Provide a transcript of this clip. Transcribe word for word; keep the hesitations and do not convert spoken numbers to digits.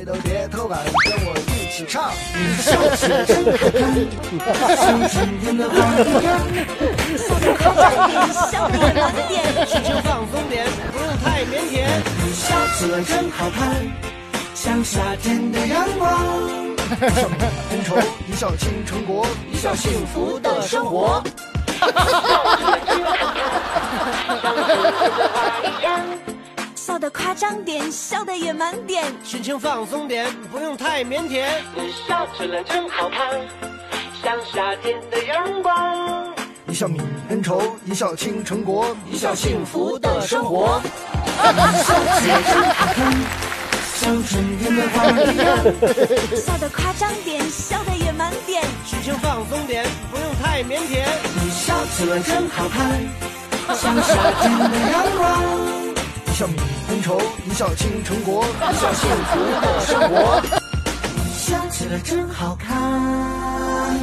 谁都别偷懒，跟我一起唱。笑起来真好看，像春天的花一样。像我们的点，只求放松点，不用太腼腆。笑起来真好看，像夏天的阳光。 一笑恩仇，一笑倾城国，一笑幸福的生活。笑得夸张点，笑得野蛮点，心情放松点，不用太腼腆。你笑起来真好看，像夏天的阳光。一笑泯恩仇，一笑倾城国，一笑幸福的生活。笑起来真好看。 像春天的花一样，笑得夸张点，笑得野蛮点，心情放松点，不用太腼腆。你笑起来真好看，像夏天的阳光。一笑泯恩仇，一笑倾城国，一笑幸福的生活。你笑起来真好看。